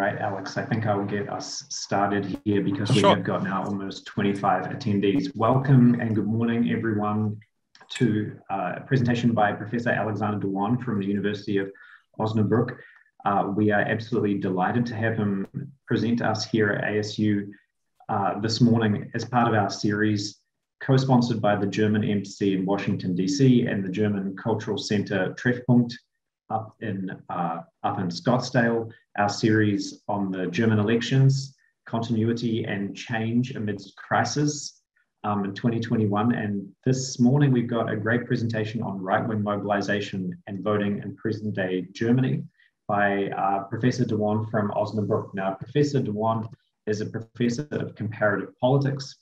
right, Alex? I think I'll get us started here because we have got now almost 25 attendees. Welcome and good morning, everyone, to a presentation by Professor Alexander De Juan from the University of Osnabrück. We are absolutely delighted to have him present to us here at ASU this morning as part of our series co-sponsored by the German Embassy in Washington, D.C. and the German Cultural Center Treffpunkt up in Scottsdale, our series on the German elections, continuity and change amidst crisis in 2021. And this morning, we've got a great presentation on right-wing mobilization and voting in present-day Germany by Professor De Juan from Osnabrück. Now, Professor De Juan is a professor of comparative politics.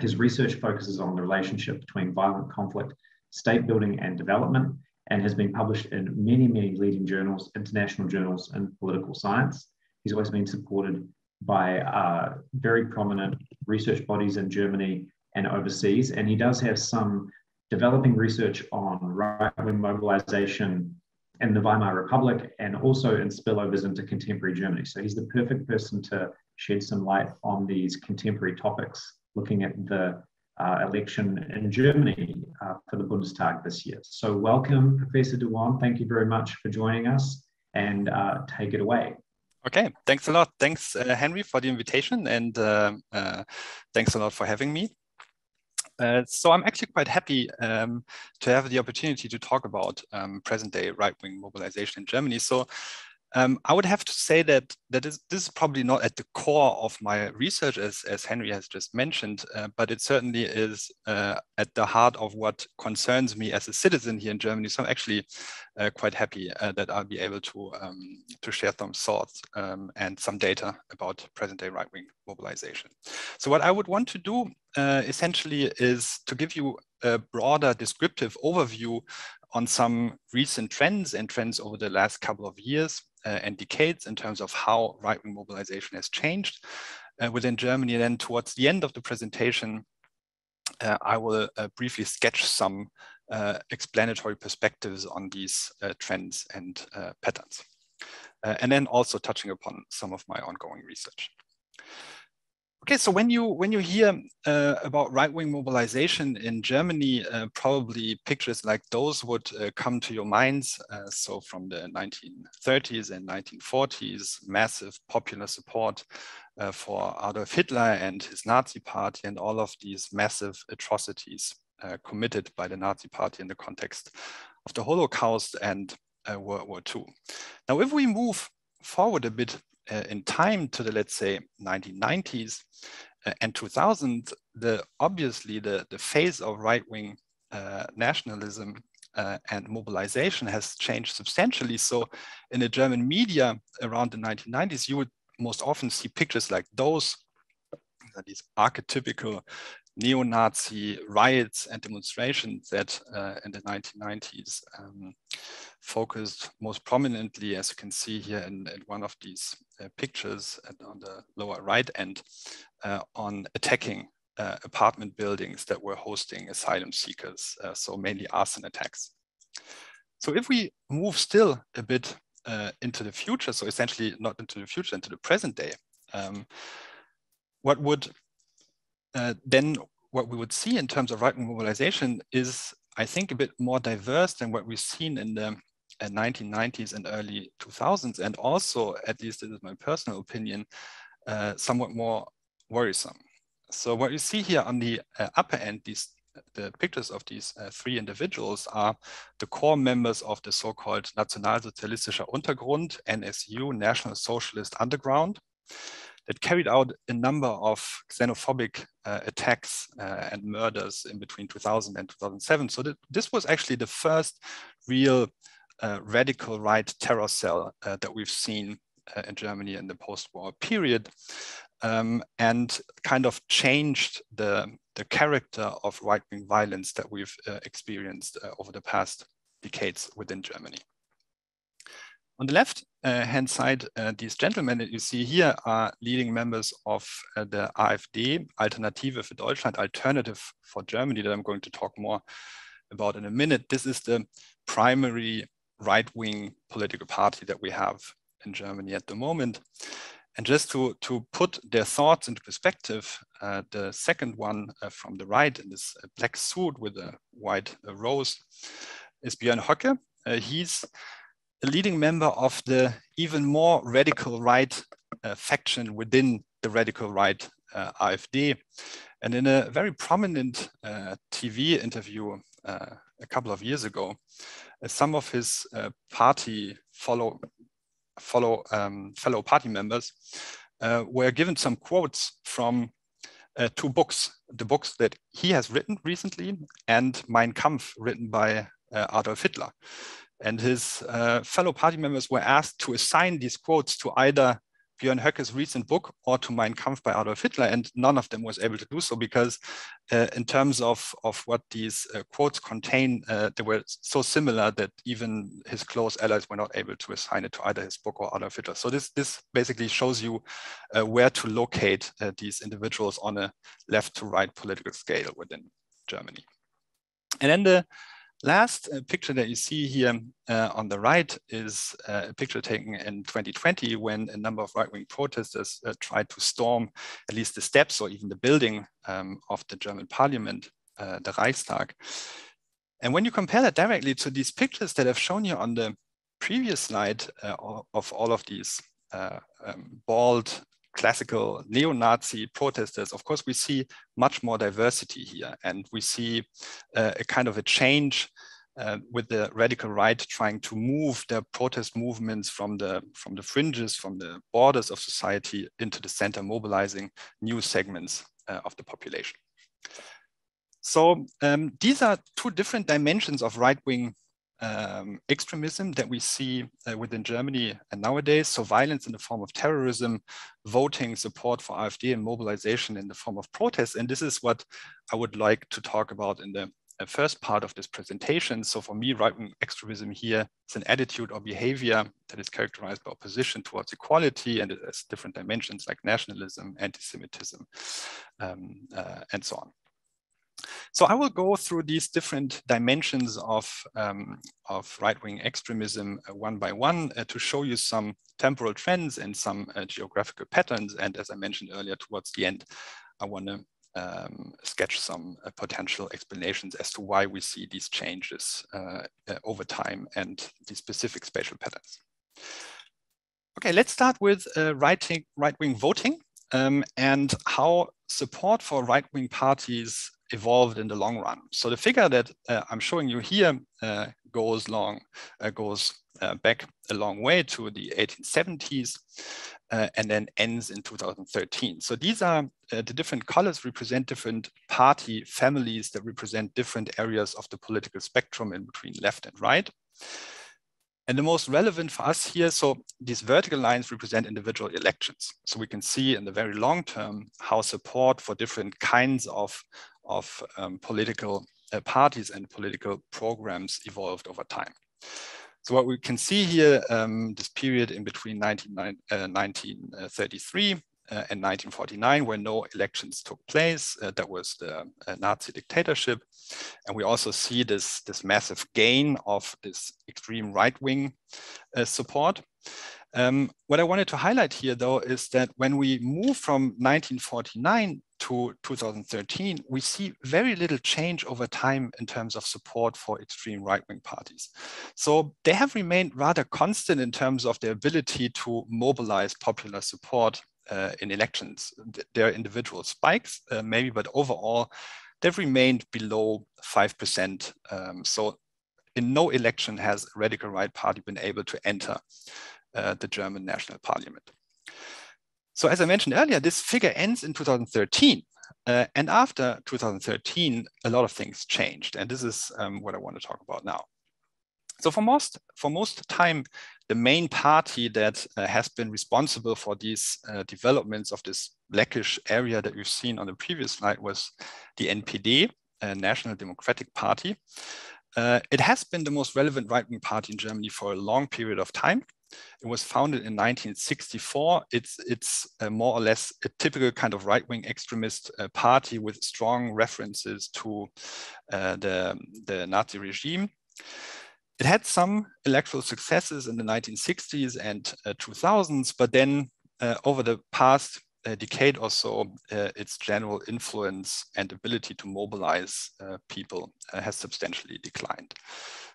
His research focuses on the relationship between violent conflict, state building and development, and has been published in many, many leading journals, international journals in political science. He's always been supported by very prominent research bodies in Germany and overseas. And he does have some developing research on right-wing mobilization in the Weimar Republic and also in spillovers into contemporary Germany. So he's the perfect person to shed some light on these contemporary topics, looking at the election in Germany for the Bundestag this year. So welcome, Professor De Juan. Thank you very much for joining us, and take it away. Okay, thanks a lot. Thanks, Henry, for the invitation, and thanks a lot for having me. So I'm actually quite happy to have the opportunity to talk about present-day right-wing mobilization in Germany. So I would have to say that, this is probably not at the core of my research, as Henry has just mentioned, but it certainly is at the heart of what concerns me as a citizen here in Germany. So I'm actually quite happy that I'll be able to share some thoughts and some data about present-day right-wing mobilization. So what I would want to do essentially is to give you a broader descriptive overview on some recent trends and trends over the last couple of years and decades in terms of how right-wing mobilization has changed within Germany. And then towards the end of the presentation, I will briefly sketch some explanatory perspectives on these trends and patterns, and then also touching upon some of my ongoing research. Okay, so when you hear about right-wing mobilization in Germany, probably pictures like those would come to your minds. So from the 1930s and 1940s, massive popular support for Adolf Hitler and his Nazi party, and all of these massive atrocities committed by the Nazi party in the context of the Holocaust and World War II. Now, if we move forward a bit in time to the, let's say, 1990s and 2000, obviously the phase of right-wing nationalism and mobilization has changed substantially. So in the German media around the 1990s, you would most often see pictures like those, these archetypical neo-Nazi riots and demonstrations that in the 1990s focused most prominently, as you can see here in one of these pictures on the lower right end, on attacking apartment buildings that were hosting asylum seekers, so mainly arson attacks. So if we move still a bit into the future, so essentially not into the future, into the present day, what we would see in terms of right-wing mobilization is, I think, a bit more diverse than what we've seen in the 1990s and early 2000s, and also, at least this is my personal opinion, somewhat more worrisome. So what you see here on the upper end, the pictures of these three individuals are the core members of the so-called Nationalsozialistische Untergrund, NSU, National Socialist Underground, that carried out a number of xenophobic attacks and murders in between 2000 and 2007. So this was actually the first real radical right terror cell that we've seen in Germany in the post-war period, and kind of changed the character of right-wing violence that we've experienced over the past decades within Germany. On the left-hand side, these gentlemen that you see here are leading members of the AfD, Alternative für Deutschland, Alternative for Germany, that I'm going to talk more about in a minute. This is the primary right-wing political party that we have in Germany at the moment. And just to put their thoughts into perspective, the second one from the right in this black suit with a white rose is Björn Höcke. He's a leading member of the even more radical right faction within the radical right AfD. And in a very prominent TV interview a couple of years ago, some of his party fellow party members were given some quotes from two books, the books that he has written recently and Mein Kampf, written by Adolf Hitler. And his fellow party members were asked to assign these quotes to either Björn Höcke's recent book or to Mein Kampf by Adolf Hitler, and none of them was able to do so because in terms of what these quotes contain, they were so similar that even his close allies were not able to assign it to either his book or Adolf Hitler. So this basically shows you where to locate these individuals on a left to right political scale within Germany. And then the last picture that you see here on the right is a picture taken in 2020 when a number of right-wing protesters tried to storm at least the steps or even the building of the German parliament, the Reichstag. And when you compare that directly to these pictures that I've shown you on the previous slide of all of these bald, classical neo-Nazi protesters, of course, we see much more diversity here. And we see a kind of a change with the radical right trying to move their protest movements from the fringes, from the borders of society into the center, mobilizing new segments of the population. So these are two different dimensions of right-wing extremism that we see within Germany and nowadays. So violence in the form of terrorism, voting support for AfD, and mobilization in the form of protests. And this is what I would like to talk about in the first part of this presentation. So for me, right-wing extremism here is an attitude or behavior that is characterized by opposition towards equality, and it has different dimensions like nationalism, anti-Semitism, and so on. So I will go through these different dimensions of right-wing extremism one by one to show you some temporal trends and some geographical patterns. And as I mentioned earlier, towards the end, I want to sketch some potential explanations as to why we see these changes over time and these specific spatial patterns. Okay, let's start with right-wing voting and how support for right-wing parties evolved in the long run. So the figure that I'm showing you here goes back a long way to the 1870s and then ends in 2013. So these are the different colors represent different party families that represent different areas of the political spectrum in between left and right. And the most relevant for us here, so these vertical lines represent individual elections. So we can see in the very long term how support for different kinds of political parties and political programs evolved over time. So what we can see here, this period in between 1933 and 1949, where no elections took place, that was the Nazi dictatorship. And we also see this massive gain of this extreme right-wing support. What I wanted to highlight here, though, is that when we move from 1949 to 2013, we see very little change over time in terms of support for extreme right-wing parties. So they have remained rather constant in terms of their ability to mobilize popular support in elections. There are individual spikes, maybe, but overall, they've remained below 5%. So in no election has a radical right party been able to enter the German national parliament. So as I mentioned earlier, this figure ends in 2013. And after 2013, a lot of things changed. And this is what I want to talk about now. So for most time, the main party that has been responsible for these developments of this blackish area that you've seen on the previous slide was the NPD, National Democratic Party. It has been the most relevant right-wing party in Germany for a long period of time. It was founded in 1964. It's more or less a typical kind of right-wing extremist party with strong references to the Nazi regime. It had some electoral successes in the 1960s and 2000s, but then over the past decade or so, its general influence and ability to mobilize people has substantially declined.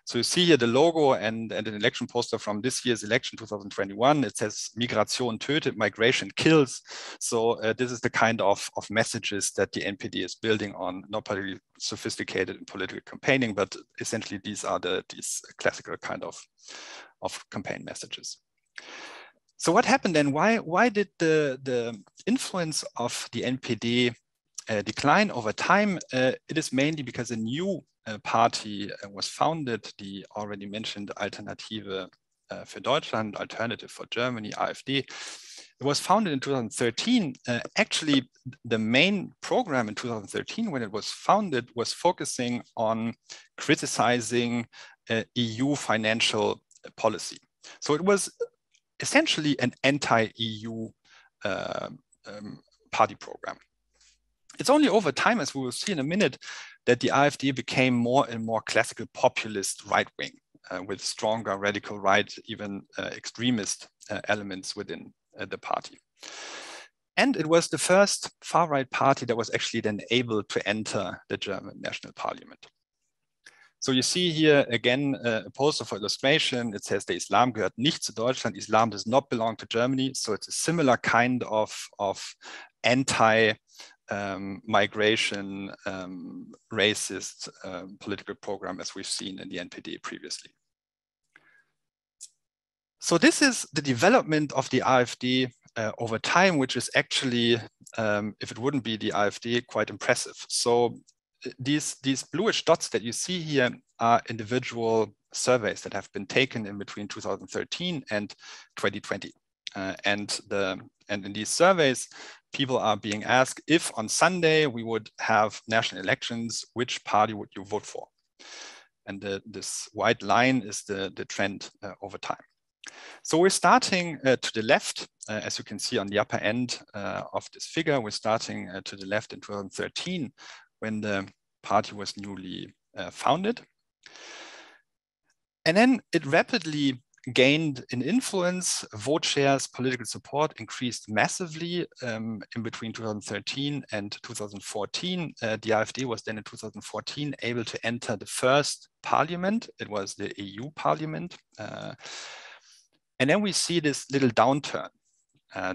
So you see here the logo and an election poster from this year's election, 2021. It says Migration tötet, migration kills. So this is the kind of messages that the NPD is building on, not particularly sophisticated in political campaigning, but essentially these are these classical kind of campaign messages. So what happened then? Why did the influence of the NPD decline over time? It is mainly because a new party was founded, the already mentioned Alternative für Deutschland, Alternative for Germany, AfD. It was founded in 2013. Actually, the main program in 2013, when it was founded, was focusing on criticizing EU financial policy. So it was essentially an anti-EU party program. It's only over time, as we will see in a minute, that the AfD became more and more classical populist right-wing with stronger radical right, even extremist elements within the party. And it was the first far-right party that was actually then able to enter the German national parliament. So you see here again a poster for illustration. It says the Islam gehört nicht zu Deutschland. Islam does not belong to Germany. So it's a similar kind of anti migration, racist political program as we've seen in the NPD previously. So this is the development of the AfD over time, which is actually, if it wouldn't be the AfD, quite impressive. So these bluish dots that you see here are individual surveys that have been taken in between 2013 and 2020. And in these surveys, people are being asked, if on Sunday we would have national elections, which party would you vote for? And this white line is the trend over time. So we're starting to the left, as you can see on the upper end of this figure, we're starting to the left in 2013, when the party was newly founded. And then it rapidly gained in influence, vote shares, political support increased massively in between 2013 and 2014. The AfD was then in 2014 able to enter the first parliament. It was the EU parliament. And then we see this little downturn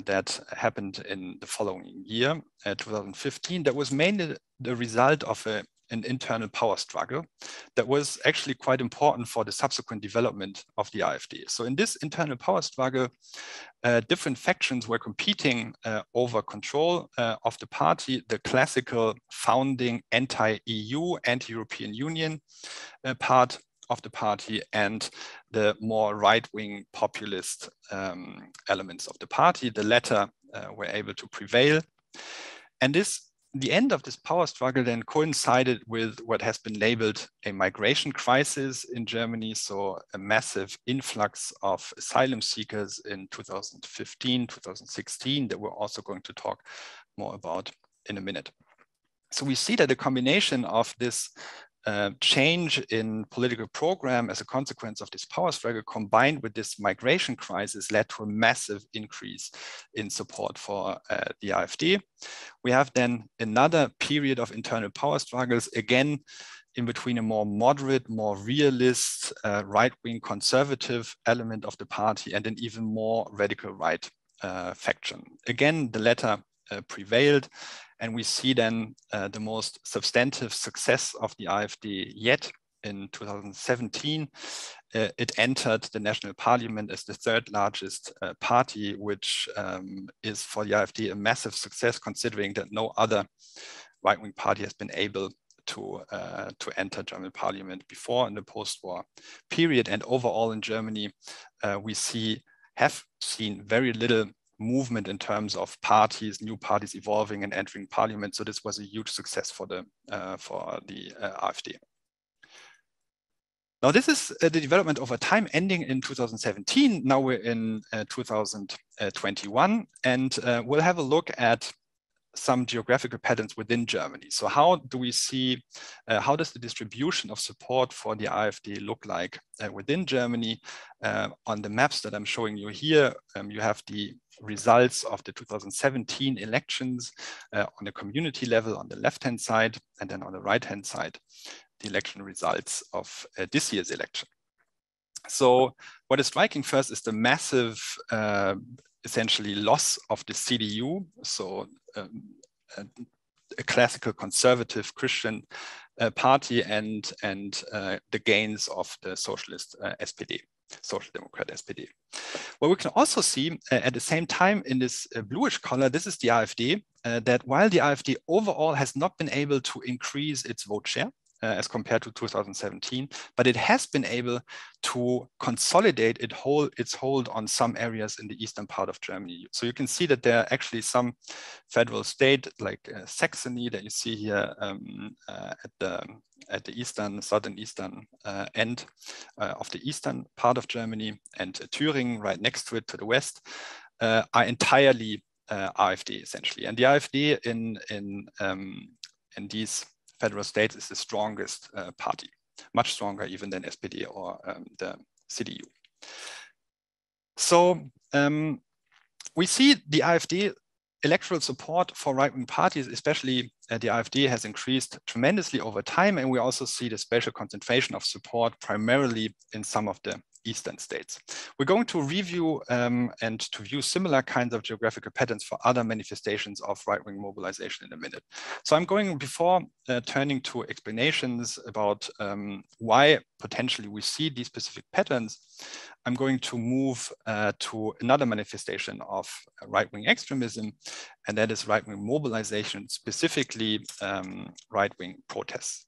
that happened in the following year, 2015, that was mainly the result of an internal power struggle that was actually quite important for the subsequent development of the AfD. So in this internal power struggle, different factions were competing over control of the party. The classical founding anti-EU, anti-European Union part of the party and the more right-wing populist elements of the party. The latter were able to prevail. And the end of this power struggle then coincided with what has been labeled a migration crisis in Germany. So a massive influx of asylum seekers in 2015, 2016, that we're also going to talk more about in a minute. So we see that the combination of this change in political program as a consequence of this power struggle combined with this migration crisis led to a massive increase in support for the AfD. We have then another period of internal power struggles, again, in between a more moderate, more realist, right-wing conservative element of the party and an even more radical right faction. Again, the latter prevailed. And we see then the most substantive success of the AfD yet in 2017. It entered the national parliament as the third largest party, which is for the AfD a massive success considering that no other right-wing party has been able to enter German parliament before in the post-war period. And overall in Germany, we have seen very little movement in terms of parties, new parties evolving and entering parliament. So this was a huge success for the AfD. Now this is the development over time ending in 2017. Now we're in 2021 and we'll have a look at some geographical patterns within Germany. So how do we see, how does the distribution of support for the AfD look like within Germany? On the maps that I'm showing you here, you have the results of the 2017 elections on a community level on the left-hand side, and then on the right-hand side, the election results of this year's election. So what is striking first is the massive essentially loss of the CDU, so a classical conservative Christian party, and the gains of the socialist SPD, Social Democrat SPD. What we can also see at the same time in this bluish color, this is the AfD, that while the AfD overall has not been able to increase its vote share, as compared to 2017, but it has been able to consolidate its hold on some areas in the eastern part of Germany. So you can see that there are actually some federal state like Saxony that you see here at the eastern, southeastern end of the eastern part of Germany, and Thuringia right next to it to the west are entirely AfD essentially. And the AfD in these federal states is the strongest party, much stronger even than SPD or the CDU. So we see the AfD electoral support for right-wing parties, especially the AfD, has increased tremendously over time. And we also see the spatial concentration of support primarily in some of the eastern states. We're going to review and to view similar kinds of geographical patterns for other manifestations of right-wing mobilization in a minute. So I'm going, before turning to explanations about why potentially we see these specific patterns, I'm going to move to another manifestation of right-wing extremism, and that is right-wing mobilization, specifically right-wing protests.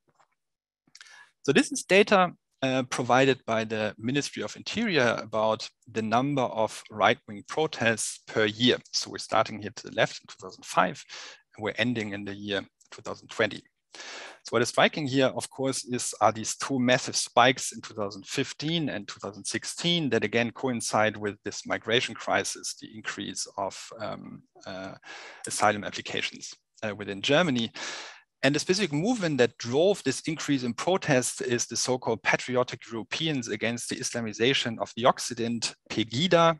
So this is data provided by the Ministry of Interior about the number of right-wing protests per year. So we're starting here to the left in 2005, and we're ending in the year 2020. So what is striking here, of course, are these two massive spikes in 2015 and 2016 that again coincide with this migration crisis, the increase of asylum applications within Germany. And the specific movement that drove this increase in protests is the so-called Patriotic Europeans Against the Islamization of the Occident, Pegida.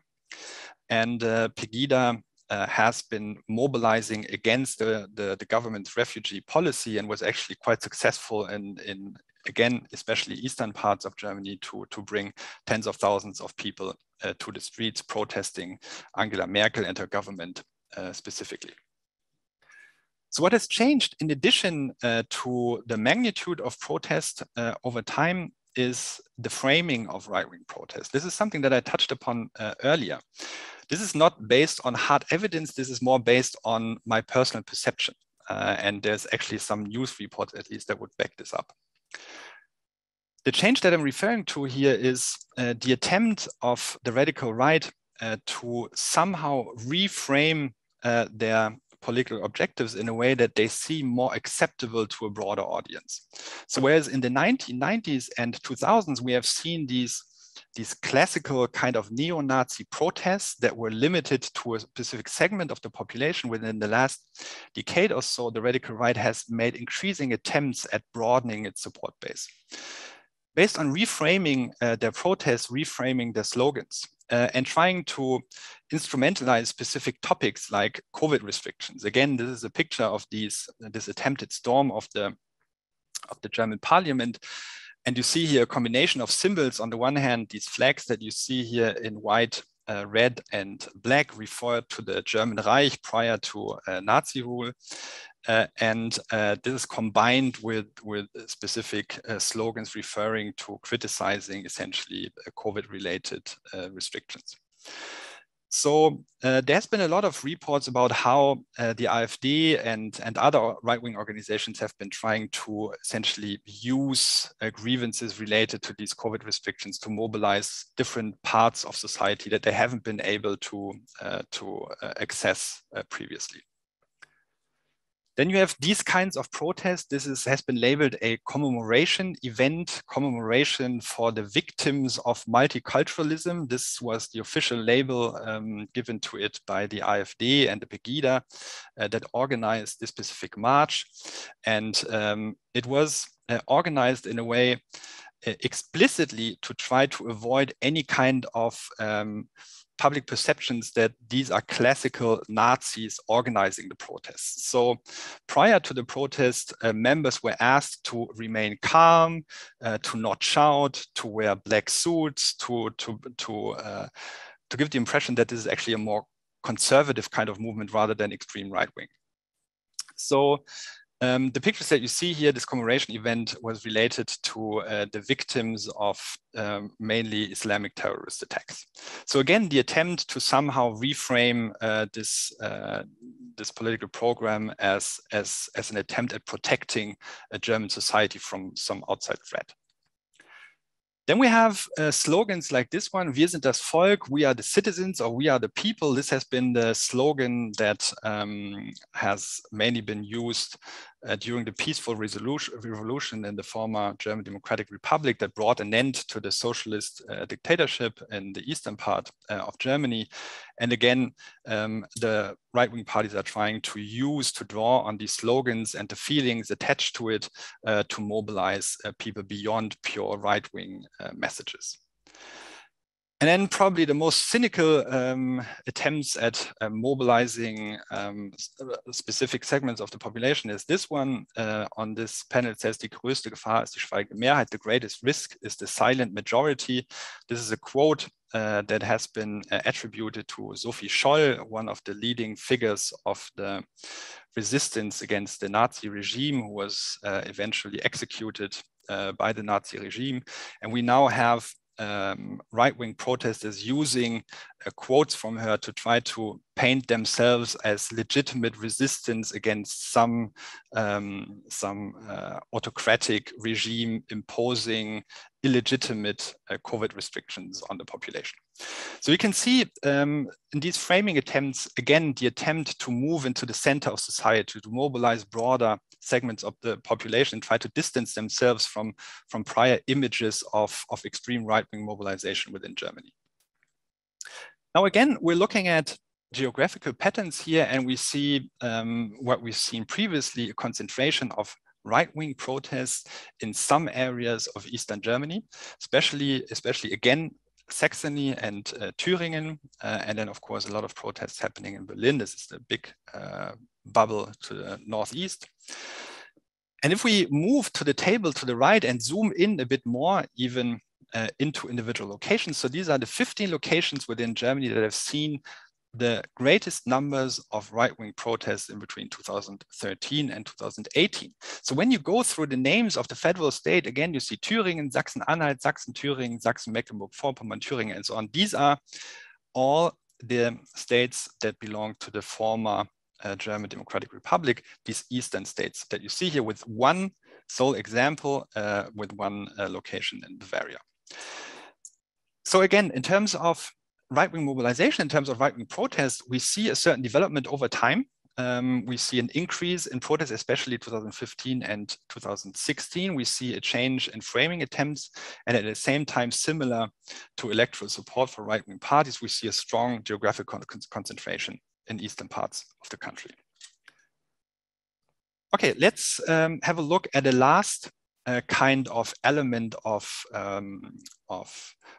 And Pegida has been mobilizing against the government's refugee policy, and was actually quite successful in again, especially eastern parts of Germany, to bring tens of thousands of people to the streets protesting Angela Merkel and her government specifically. So what has changed in addition to the magnitude of protest over time is the framing of right-wing protest. This is something that I touched upon earlier. This is not based on hard evidence. This is more based on my personal perception. And there's actually some news reports, at least, that would back this up. The change that I'm referring to here is the attempt of the radical right to somehow reframe their political objectives in a way that they seem more acceptable to a broader audience. So whereas in the 1990s and 2000s, we have seen these classical kind of neo-Nazi protests that were limited to a specific segment of the population, within the last decade or so, the radical right has made increasing attempts at broadening its support base, based on reframing their protests, reframing their slogans. And trying to instrumentalize specific topics like COVID restrictions. Again, this is a picture of this attempted storm of the German parliament. And you see here a combination of symbols. On the one hand, these flags that you see here in white, red and black refer to the German Reich prior to Nazi rule. And this is combined with specific slogans referring to criticizing essentially COVID-related restrictions. So there's been a lot of reports about how the AfD and other right-wing organizations have been trying to essentially use grievances related to these COVID restrictions to mobilize different parts of society that they haven't been able to access previously. Then you have these kinds of protests. This has been labeled a commemoration event, commemoration for the victims of multiculturalism. This was the official label given to it by the AfD and the Pegida that organized this specific march. And it was organized in a way explicitly to try to avoid any kind of public perceptions that these are classical Nazis organizing the protests. So prior to the protest, members were asked to remain calm, to not shout, to wear black suits, to give the impression that this is actually a more conservative kind of movement rather than extreme right wing. So the pictures that you see here, this commemoration event was related to the victims of mainly Islamic terrorist attacks. So again, the attempt to somehow reframe this political program as an attempt at protecting a German society from some outside threat. Then we have slogans like this one, "Wir sind das Volk," "We are the citizens," or "We are the people." This has been the slogan that has mainly been used during the peaceful revolution in the former German Democratic Republic that brought an end to the socialist dictatorship in the eastern part of Germany. And again, the right-wing parties are trying to draw on these slogans and the feelings attached to it to mobilize people beyond pure right-wing messages. And then probably the most cynical attempts at mobilizing specific segments of the population is this one. On this panel, it says, "Die größte Gefahr ist die schweigende Mehrheit. The greatest risk is the silent majority." This is a quote that has been attributed to Sophie Scholl, one of the leading figures of the resistance against the Nazi regime, who was eventually executed by the Nazi regime. And we now have right-wing protesters using quotes from her to try to paint themselves as legitimate resistance against some autocratic regime imposing illegitimate COVID restrictions on the population. So you can see in these framing attempts, again, the attempt to move into the center of society, to mobilize broader segments of the population, try to distance themselves from prior images of extreme right-wing mobilization within Germany. Now, again, we're looking at geographical patterns here, and we see what we've seen previously, a concentration of right-wing protests in some areas of Eastern Germany, especially again, Saxony and Thuringen, and then of course a lot of protests happening in Berlin. This is the big bubble to the northeast. And if we move to the table to the right and zoom in a bit more even into individual locations, so these are the 15 locations within Germany that have seen the greatest numbers of right-wing protests in between 2013 and 2018. So when you go through the names of the federal state, again, you see Thüringen, Sachsen-Anhalt, Sachsen-Thüringen, Sachsen-Mecklenburg-Vorpommern, Thüringen, and so on. These are all the states that belong to the former German Democratic Republic, these eastern states that you see here with one sole example, with one location in Bavaria. So again, in terms of right-wing mobilization, in terms of right-wing protests, we see a certain development over time. We see an increase in protests, especially 2015 and 2016. We see a change in framing attempts, and at the same time, similar to electoral support for right-wing parties, we see a strong geographic concentration in eastern parts of the country. Okay, let's have a look at the last kind of element of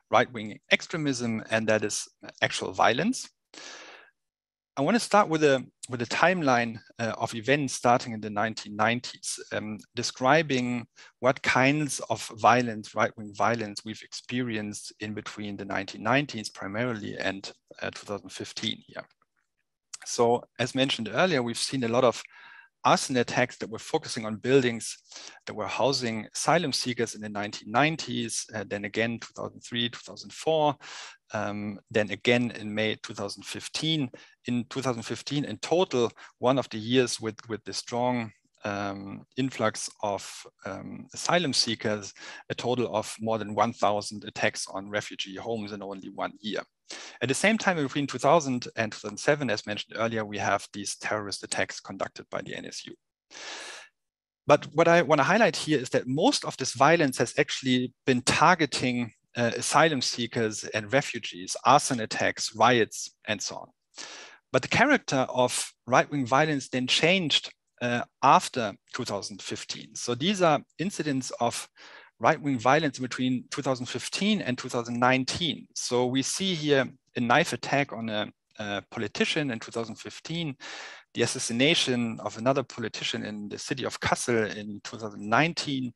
right-wing extremism, and that is actual violence. I want to start with a timeline of events starting in the 1990s, describing what kinds of violence, right-wing violence, we've experienced in between the 1990s primarily and 2015 here. So as mentioned earlier, we've seen a lot of arson attacks that were focusing on buildings that were housing asylum seekers in the 1990s, then again 2003, 2004, then again in May 2015. In 2015, in total, one of the years with the strong influx of asylum seekers, a total of more than 1,000 attacks on refugee homes in only one year. At the same time, between 2000 and 2007, as mentioned earlier, we have these terrorist attacks conducted by the NSU. But what I want to highlight here is that most of this violence has actually been targeting asylum seekers and refugees, arson attacks, riots, and so on. But the character of right-wing violence then changed after 2015. So these are incidents of right-wing violence between 2015 and 2019. So we see here a knife attack on a politician in 2015, the assassination of another politician in the city of Kassel in 2019.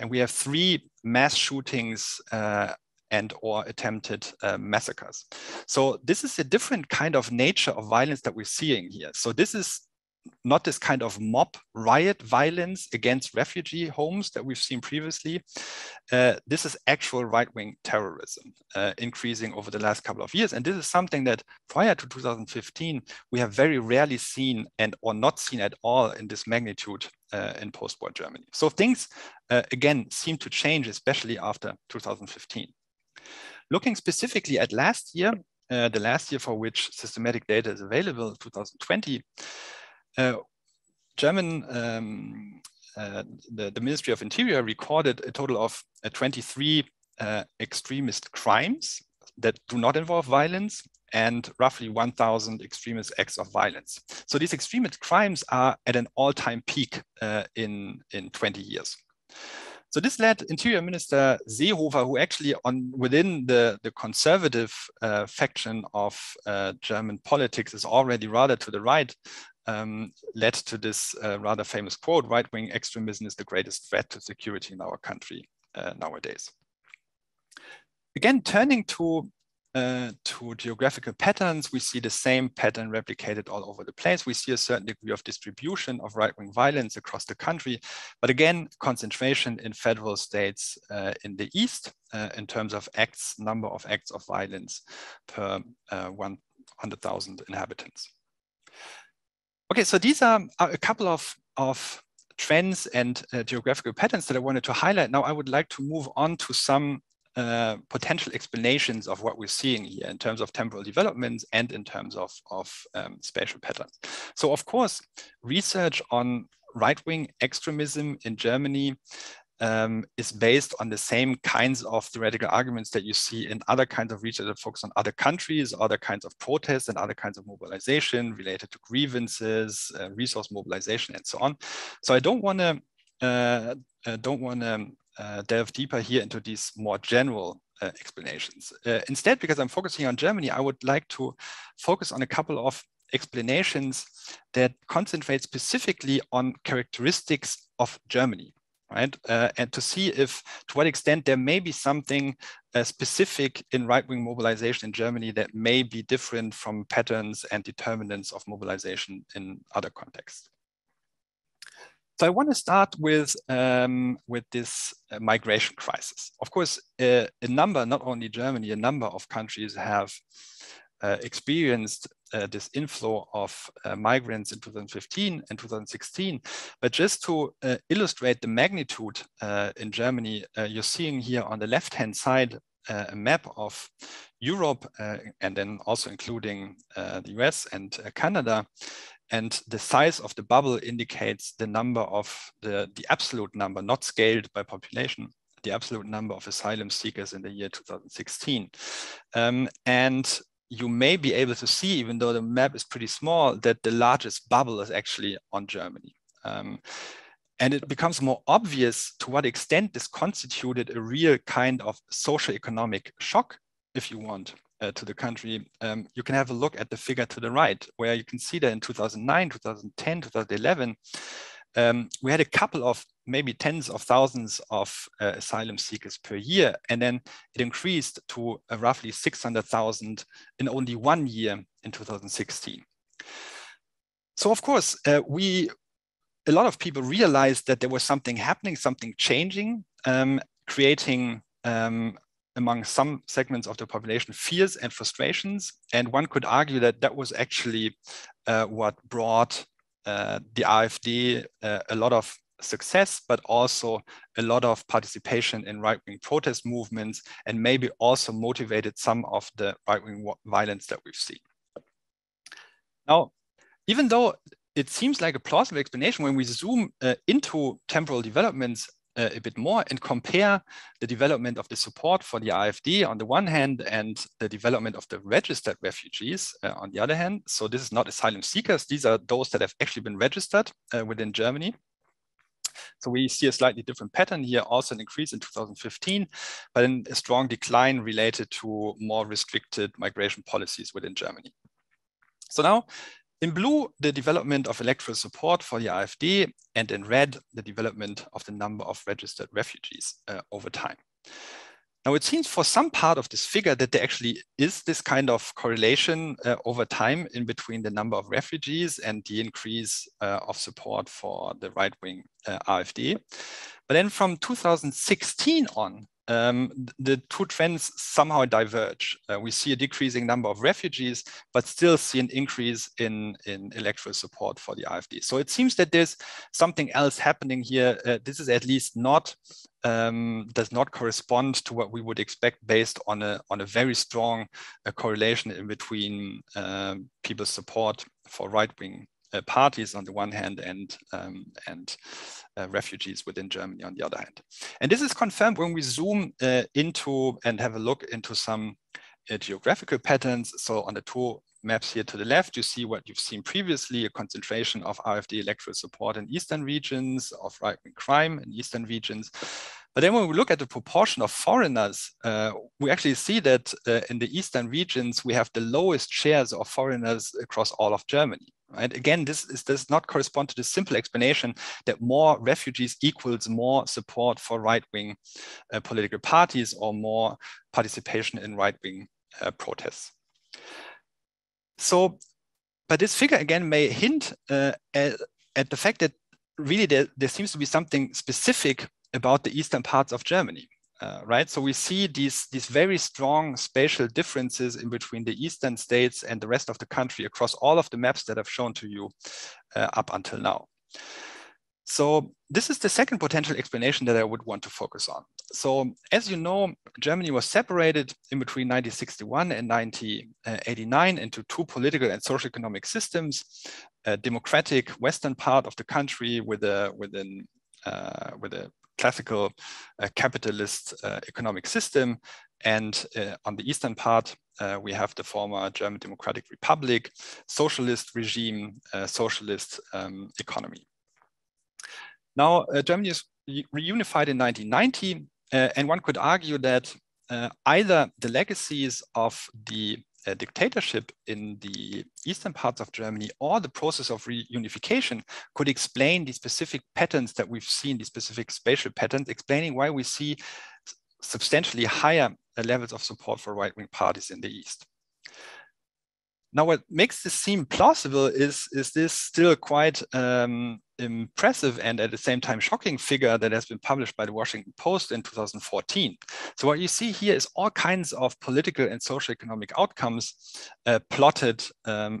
And we have three mass shootings and or attempted massacres. So this is a different kind of nature of violence that we're seeing here. So this is not this kind of mob riot violence against refugee homes that we've seen previously. This is actual right-wing terrorism increasing over the last couple of years. And this is something that prior to 2015, we have very rarely seen and or not seen at all in this magnitude in post-war Germany. So things, again, seem to change, especially after 2015. Looking specifically at last year, the last year for which systematic data is available, 2020, German, the Ministry of Interior recorded a total of 23 extremist crimes that do not involve violence and roughly 1,000 extremist acts of violence. So these extremist crimes are at an all-time peak in 20 years. So this led Interior Minister Seehofer, who actually within the conservative faction of German politics is already rather to the right, led to this rather famous quote, right-wing extremism is the greatest threat to security in our country nowadays. Again, turning to geographical patterns, we see the same pattern replicated all over the place. We see a certain degree of distribution of right-wing violence across the country, but again, concentration in federal states in the East in terms of acts, number of acts of violence per 100,000 inhabitants. Okay, so these are a couple of trends and geographical patterns that I wanted to highlight. Now I would like to move on to some potential explanations of what we're seeing here in terms of temporal developments and in terms of spatial patterns. So of course, research on right-wing extremism in Germany is based on the same kinds of theoretical arguments that you see in other kinds of research that focus on other countries, other kinds of protests and other kinds of mobilization related to grievances, resource mobilization, and so on. So I don't want to delve deeper here into these more general explanations. Instead, because I'm focusing on Germany, I would like to focus on a couple of explanations that concentrate specifically on characteristics of Germany. Right? And to see to what extent there may be something specific in right-wing mobilization in Germany that may be different from patterns and determinants of mobilization in other contexts. So I want to start with this migration crisis. Of course, a number, not only Germany, a number of countries have experienced this inflow of migrants in 2015 and 2016. But just to illustrate the magnitude in Germany, you're seeing here on the left-hand side a map of Europe and then also including the US and Canada. And the size of the bubble indicates the number of the absolute number, not scaled by population, the absolute number of asylum seekers in the year 2016. And you may be able to see, even though the map is pretty small, that the largest bubble is actually on Germany. And it becomes more obvious to what extent this constituted a real kind of socioeconomic shock, if you want, to the country. You can have a look at the figure to the right, where you can see that in 2009, 2010, 2011, we had a couple of maybe tens of thousands of asylum seekers per year, and then it increased to roughly 600,000 in only 1 year in 2016. So of course, a lot of people realized that there was something happening, something changing, creating among some segments of the population fears and frustrations, and one could argue that that was actually what brought the AfD a lot of success, but also a lot of participation in right-wing protest movements, and maybe also motivated some of the right-wing violence that we've seen. Now, even though it seems like a plausible explanation, when we zoom into temporal developments a bit more and compare the development of the support for the AfD on the one hand and the development of the registered refugees on the other hand. So this is not asylum seekers. These are those that have actually been registered within Germany. So we see a slightly different pattern here, also an increase in 2015, but then a strong decline related to more restricted migration policies within Germany. So now, in blue, the development of electoral support for the AfD, and in red, the development of the number of registered refugees over time. Now, it seems for some part of this figure that there actually is this kind of correlation over time in between the number of refugees and the increase of support for the right-wing AfD. But then from 2016 on, the two trends somehow diverge. We see a decreasing number of refugees, but still see an increase in electoral support for the AfD. So it seems that there's something else happening here. This is at least not, does not correspond to what we would expect based on a very strong correlation in between people's support for right-wing parties on the one hand and refugees within Germany on the other hand. And this is confirmed when we zoom into and have a look into some geographical patterns. So on the two maps here to the left, you see what you've seen previously, a concentration of AfD electoral support in eastern regions, of right-wing crime in eastern regions. But then when we look at the proportion of foreigners, we actually see that in the eastern regions, we have the lowest shares of foreigners across all of Germany. Right? Again, this does not correspond to the simple explanation that more refugees equals more support for right-wing political parties or more participation in right-wing protests. So, but this figure again may hint at the fact that really there seems to be something specific about the eastern parts of Germany. Right, so we see these very strong spatial differences in between the eastern states and the rest of the country across all of the maps that I've shown to you up until now. So this is the second potential explanation that I would want to focus on. So as you know, Germany was separated in between 1961 and 1989 into two political and socioeconomic systems, a democratic western part of the country with a classical capitalist economic system. And on the eastern part, we have the former German Democratic Republic, socialist regime, socialist economy. Now, Germany is reunified in 1990, and one could argue that either the legacies of the dictatorship in the eastern parts of Germany or the process of reunification could explain the specific patterns that we've seen, the specific spatial patterns, explaining why we see substantially higher levels of support for right-wing parties in the East. Now, what makes this seem plausible is this still quite impressive and at the same time shocking figure that has been published by the Washington Post in 2014. So what you see here is all kinds of political and socioeconomic outcomes plotted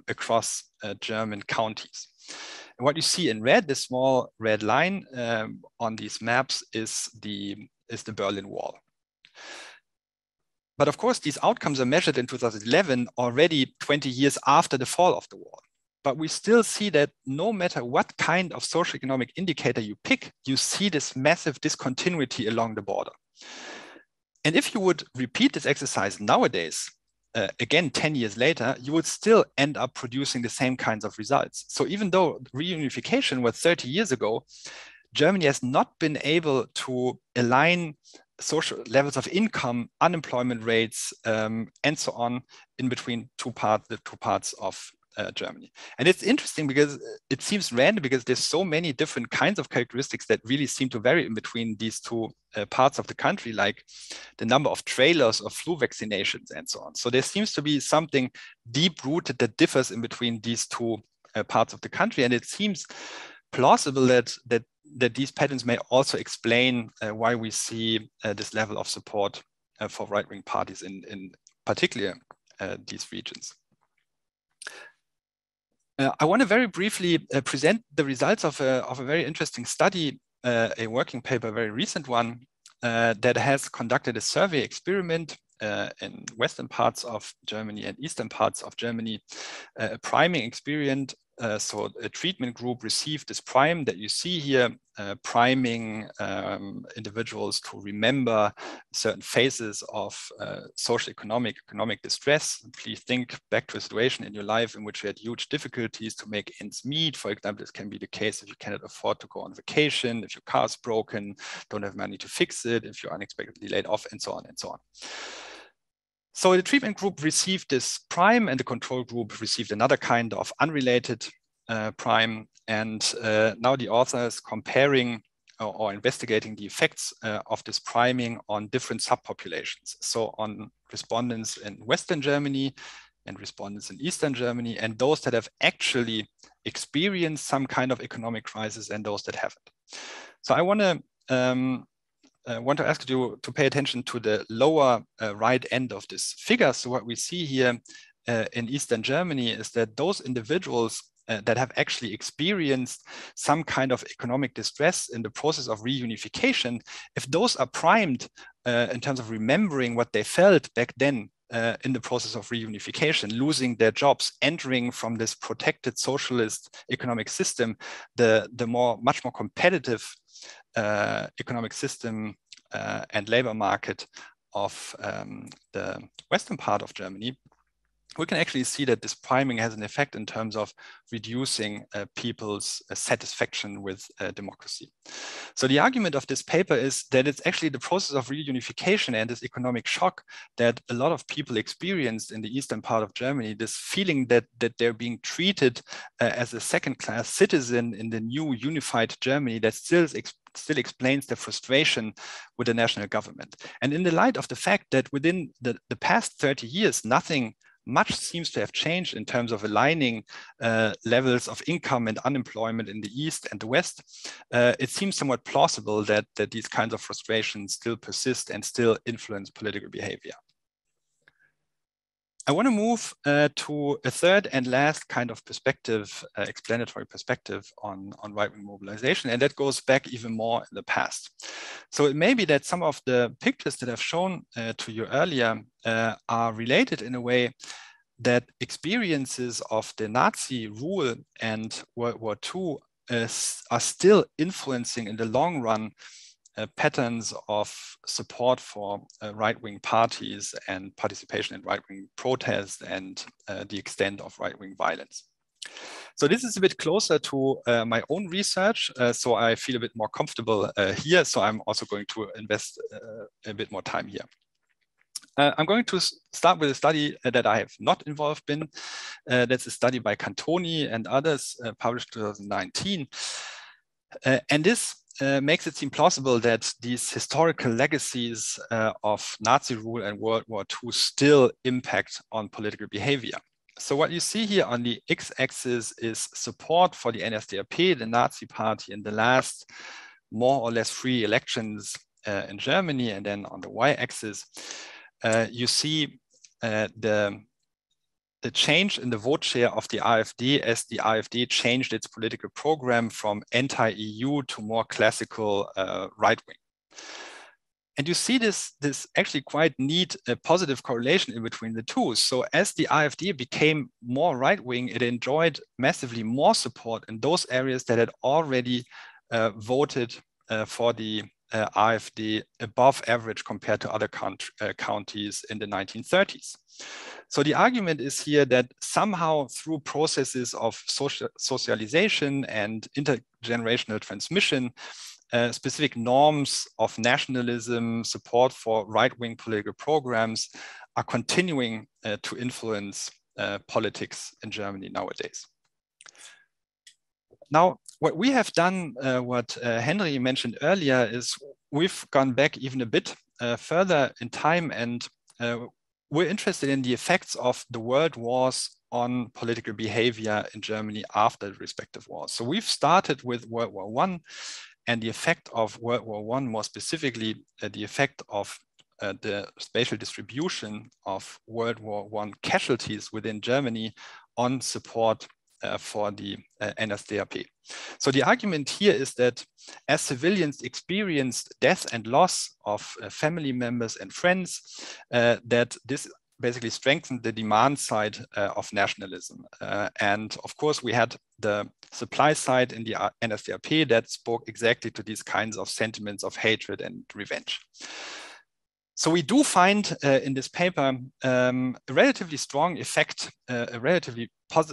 across German counties. And what you see in red, the small red line on these maps is the Berlin Wall. But of course, these outcomes are measured in 2011, already 20 years after the fall of the wall. But we still see that no matter what kind of socioeconomic indicator you pick, you see this massive discontinuity along the border. And if you would repeat this exercise nowadays, again, 10 years later, you would still end up producing the same kinds of results. So even though reunification was 30 years ago, Germany has not been able to align social levels of income, unemployment rates, and so on in between the two parts of Germany. And it's interesting because it seems random because there's so many different kinds of characteristics that really seem to vary in between these two parts of the country, like the number of trailers or flu vaccinations and so on. So there seems to be something deep-rooted that differs in between these two parts of the country. And it seems plausible that these patterns may also explain why we see this level of support for right-wing parties in particular these regions. I want to very briefly present the results of a very interesting study a working paper, a very recent one, that has conducted a survey experiment in western parts of Germany and eastern parts of Germany, a priming experiment. So a treatment group received this prime that you see here, priming individuals to remember certain phases of socioeconomic, economic distress. Please think back to a situation in your life in which you had huge difficulties to make ends meet. For example, this can be the case if you cannot afford to go on vacation, if your car is broken, don't have money to fix it, if you're unexpectedly laid off, and so on and so on. So the treatment group received this prime and the control group received another kind of unrelated prime. And now the author is comparing or investigating the effects of this priming on different subpopulations. So on respondents in Western Germany and respondents in Eastern Germany, and those that have actually experienced some kind of economic crisis and those that haven't. So I want to ask you to pay attention to the lower right end of this figure. So what we see here in Eastern Germany is that those individuals that have actually experienced some kind of economic distress in the process of reunification, if those are primed in terms of remembering what they felt back then in the process of reunification, losing their jobs, entering from this protected socialist economic system, the much more competitive economic system and labor market of the western part of Germany, we can actually see that this priming has an effect in terms of reducing people's satisfaction with democracy. So the argument of this paper is that it's actually the process of reunification and this economic shock that a lot of people experienced in the eastern part of Germany, this feeling that they're being treated as a second-class citizen in the new unified Germany, that still explains the frustration with the national government. And in the light of the fact that within the past 30 years, nothing much seems to have changed in terms of aligning levels of income and unemployment in the East and the West, it seems somewhat plausible that these kinds of frustrations still persist and still influence political behavior. I want to move to a third and last kind of perspective, explanatory perspective on right-wing mobilization, and that goes back even more in the past. So it may be that some of the pictures that I've shown to you earlier are related in a way that experiences of the Nazi rule and World War II are still influencing in the long run patterns of support for right-wing parties and participation in right-wing protests and the extent of right-wing violence. So this is a bit closer to my own research, so I feel a bit more comfortable here, so I'm also going to invest a bit more time here. I'm going to start with a study that I have not involved in. That's a study by Cantoni and others published in 2019, and this makes it seem plausible that these historical legacies of Nazi rule and World War II still impact on political behavior. So what you see here on the x-axis is support for the NSDAP, the Nazi party, in the last more or less free elections in Germany. And then on the y-axis, you see the change in the vote share of the AfD as the AfD changed its political program from anti-EU to more classical right-wing. And you see this actually quite neat positive correlation in between the two. So as the AfD became more right-wing, it enjoyed massively more support in those areas that had already voted for the AfD above average compared to other counties in the 1930s. So the argument is here that somehow through processes of socialization and intergenerational transmission, specific norms of nationalism, support for right-wing political programs are continuing to influence politics in Germany nowadays. Now, what we have done, what Henry mentioned earlier, is we've gone back even a bit further in time, and we're interested in the effects of the world wars on political behavior in Germany after the respective wars. So we've started with World War I, and the effect of World War I, more specifically, the effect of the spatial distribution of World War I casualties within Germany on support for the NSDAP. So the argument here is that as civilians experienced death and loss of family members and friends, that this basically strengthened the demand side of nationalism. And of course, we had the supply side in the NSDAP that spoke exactly to these kinds of sentiments of hatred and revenge. So we do find in this paper a relatively strong effect, a relatively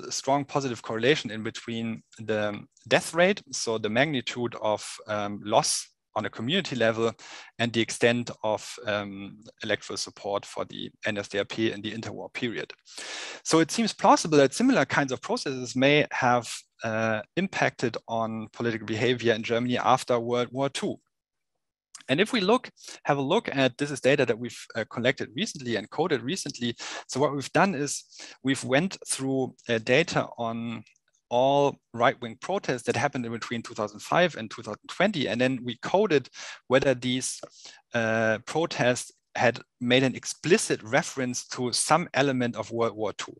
strong positive correlation in between the death rate, so the magnitude of loss on a community level, and the extent of electoral support for the NSDAP in the interwar period. So it seems plausible that similar kinds of processes may have impacted on political behavior in Germany after World War II. And if we have a look at, this is data that we've collected recently and coded recently. So what we've done is we've went through data on all right-wing protests that happened in between 2005 and 2020. And then we coded whether these protests had made an explicit reference to some element of World War II.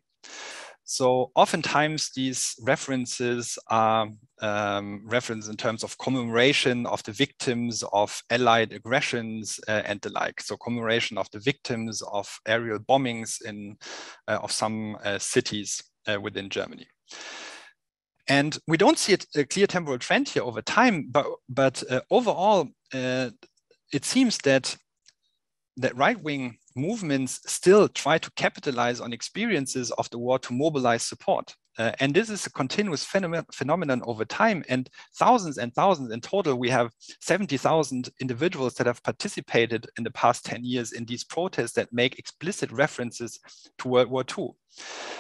So oftentimes these references are references in terms of commemoration of the victims of Allied aggressions and the like. So commemoration of the victims of aerial bombings in of some cities within Germany. And we don't see a clear temporal trend here over time, but overall, it seems that right-wing movements still try to capitalize on experiences of the war to mobilize support. And this is a continuous phenomenon over time, and thousands in total. We have 70,000 individuals that have participated in the past 10 years in these protests that make explicit references to World War II.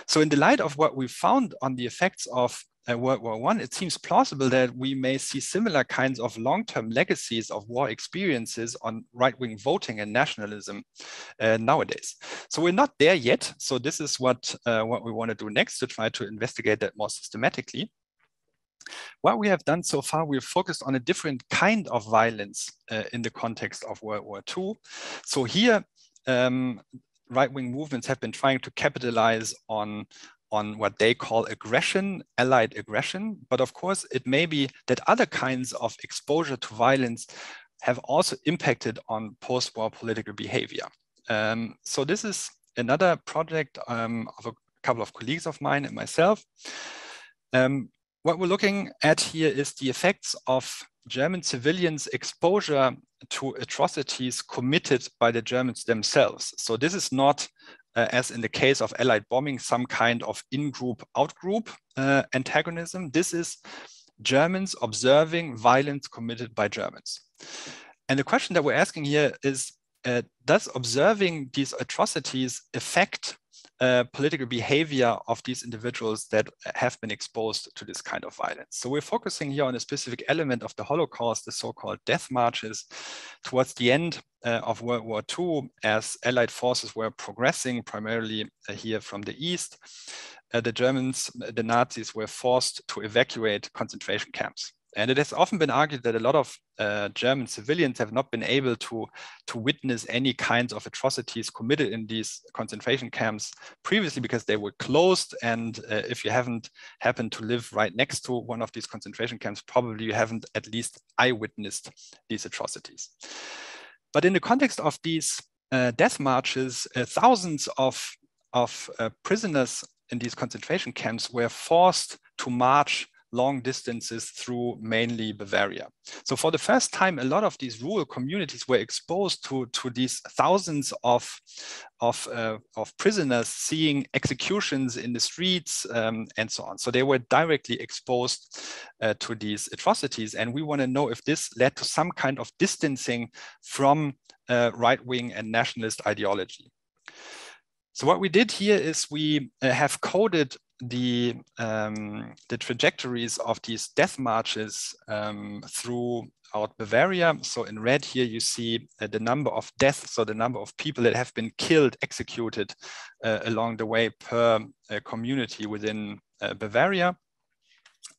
So in the light of what we found on the effects of World War I, it seems plausible that we may see similar kinds of long-term legacies of war experiences on right-wing voting and nationalism nowadays. So we're not there yet. So this is what we want to do next, to try to investigate that more systematically. What we have done so far, we've focused on a different kind of violence in the context of World War II. So here, right-wing movements have been trying to capitalize on what they call aggression, Allied aggression. But of course, it may be that other kinds of exposure to violence have also impacted on post-war political behavior. So this is another project of a couple of colleagues of mine and myself. What we're looking at here is the effects of German civilians' exposure to atrocities committed by the Germans themselves. So this is not, as in the case of Allied bombing, some kind of in-group, out-group antagonism. This is Germans observing violence committed by Germans. And the question that we're asking here is, does observing these atrocities affect political behavior of these individuals that have been exposed to this kind of violence? So we're focusing here on a specific element of the Holocaust, the so-called death marches towards the end of World War II, as Allied forces were progressing primarily here from the East. The Nazis were forced to evacuate concentration camps. And it has often been argued that a lot of German civilians have not been able to witness any kinds of atrocities committed in these concentration camps previously, because they were closed. And if you haven't happened to live right next to one of these concentration camps, probably you haven't at least eyewitnessed these atrocities. But in the context of these death marches, thousands of prisoners in these concentration camps were forced to march long distances through mainly Bavaria. So for the first time, a lot of these rural communities were exposed to these thousands of prisoners, seeing executions in the streets and so on. So they were directly exposed to these atrocities. And we want to know if this led to some kind of distancing from right-wing and nationalist ideology. So what we did here is we have coded the trajectories of these death marches throughout Bavaria. So in red here, you see the number of deaths, so the number of people that have been killed, executed along the way per community within Bavaria.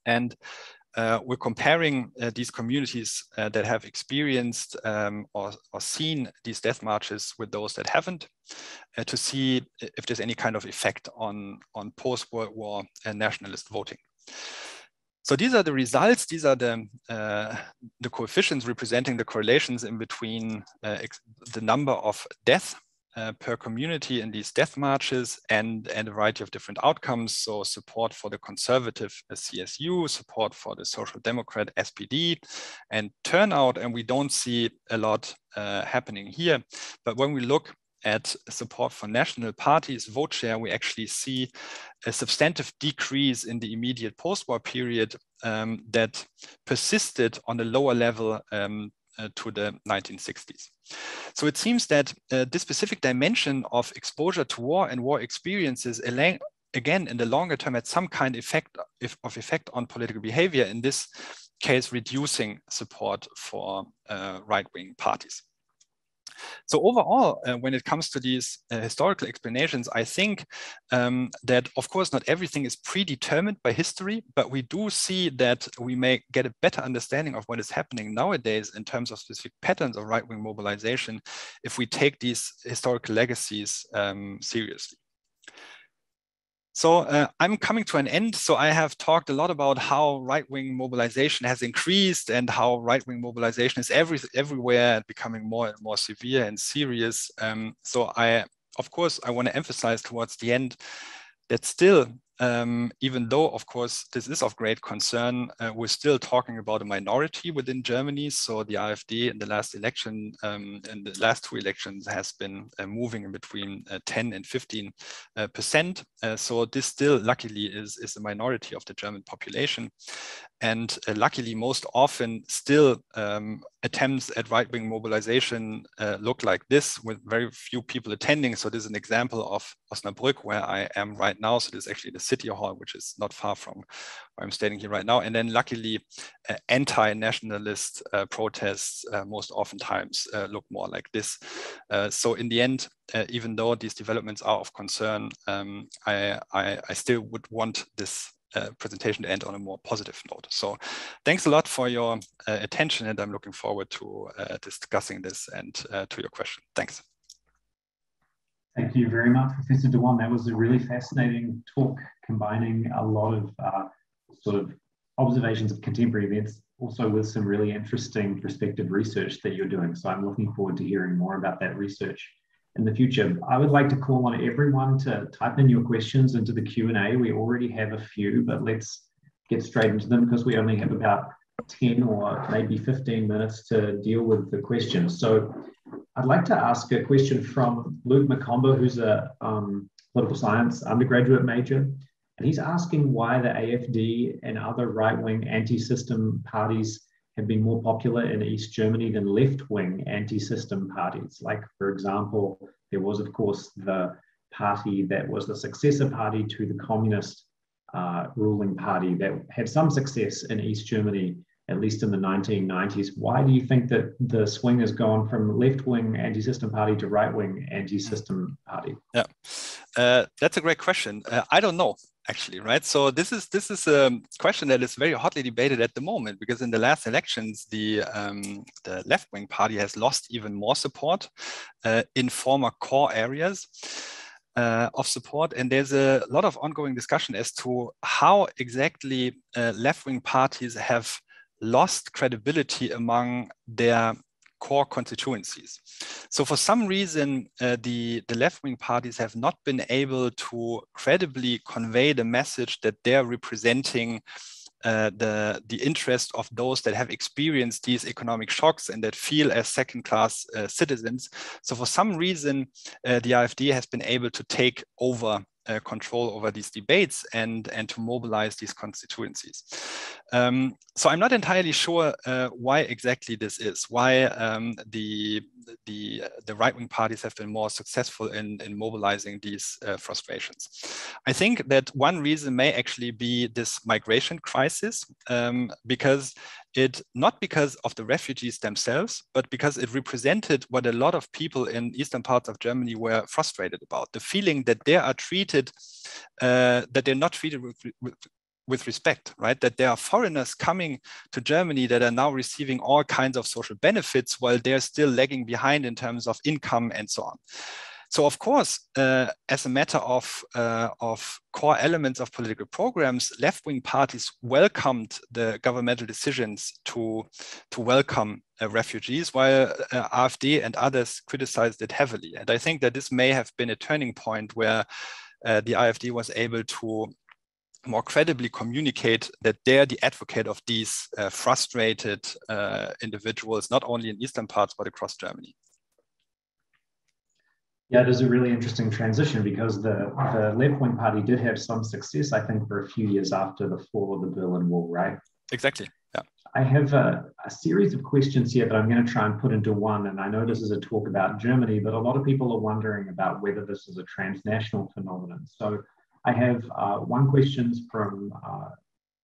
And we're comparing these communities that have experienced or seen these death marches with those that haven't, to see if there's any kind of effect on post-World War nationalist voting. So these are the results. These are the coefficients representing the correlations in between the number of deaths per community in these death marches and a variety of different outcomes. So support for the conservative CSU, support for the Social Democrat SPD, and turnout. And we don't see a lot happening here. But when we look at support for national parties, vote share, we actually see a substantive decrease in the immediate post-war period that persisted on a lower level to the 1960s. So it seems that this specific dimension of exposure to war and war experiences, again, in the longer term, had some kind of effect on political behavior, in this case, reducing support for right-wing parties. So overall, when it comes to these historical explanations, I think that, of course, not everything is predetermined by history, but we do see that we may get a better understanding of what is happening nowadays in terms of specific patterns of right-wing mobilization if we take these historical legacies seriously. So I'm coming to an end. So I have talked a lot about how right-wing mobilization has increased and how right-wing mobilization is everywhere and becoming more and more severe and serious. So I want to emphasize towards the end that still, even though, of course, this is of great concern, we're still talking about a minority within Germany. So the AfD in the last election, in the last two elections, has been moving in between 10 and 15%. So this still, luckily, is a minority of the German population. And luckily, most often, still attempts at right-wing mobilization look like this, with very few people attending. So this is an example of Osnabrück, where I am right now. So this is actually the city hall, which is not far from where I'm standing here right now. And then luckily, anti-nationalist protests most oftentimes look more like this. So in the end, even though these developments are of concern, I still would want this presentation to end on a more positive note. So thanks a lot for your attention, and I'm looking forward to discussing this and to your question. Thanks. Thank you very much, Professor De Juan. That was a really fascinating talk, combining a lot of sort of observations of contemporary events, also with some really interesting prospective research that you're doing. So I'm looking forward to hearing more about that research in the future. I would like to call on everyone to type in your questions into the Q&A. We already have a few, but let's get straight into them because we only have about 10 or maybe 15 minutes to deal with the questions. So I'd like to ask a question from Luke Macomber, who's a political science undergraduate major. And he's asking why the AfD and other right-wing anti-system parties have been more popular in East Germany than left-wing anti-system parties. Like, for example, there was, of course, the party that was the successor party to the communist ruling party that had some success in East Germany, at least in the 1990s. Why do you think that the swing has gone from left-wing anti-system party to right-wing anti-system party? Yeah, that's a great question. I don't know, actually, right? So this is a question that is very hotly debated at the moment, because in the last elections, the left-wing party has lost even more support in former core areas of support. And there's a lot of ongoing discussion as to how exactly left-wing parties have lost credibility among their core constituencies. So for some reason, the left-wing parties have not been able to credibly convey the message that they're representing the interest of those that have experienced these economic shocks and that feel as second-class citizens. So for some reason, the AfD has been able to take over control over these debates and to mobilize these constituencies. So I'm not entirely sure why exactly this is, why the right-wing parties have been more successful in mobilizing these frustrations. I think that one reason may actually be this migration crisis, not because of the refugees themselves, but because it represented what a lot of people in eastern parts of Germany were frustrated about, the feeling that they are treated, that they're not treated with with respect, right? That there are foreigners coming to Germany that are now receiving all kinds of social benefits while they're still lagging behind in terms of income and so on. So of course, as a matter of core elements of political programs, left-wing parties welcomed the governmental decisions to welcome refugees, while AfD and others criticized it heavily. And I think that this may have been a turning point where the AfD was able to more credibly communicate that they're the advocate of these frustrated individuals, not only in eastern parts, but across Germany. Yeah, it is a really interesting transition because the left-wing party did have some success, I think, for a few years after the fall of the Berlin Wall, right? Exactly, yeah. I have a series of questions here that I'm going to try and put into one, and I know this is a talk about Germany, but a lot of people are wondering about whether this is a transnational phenomenon. So I have one question from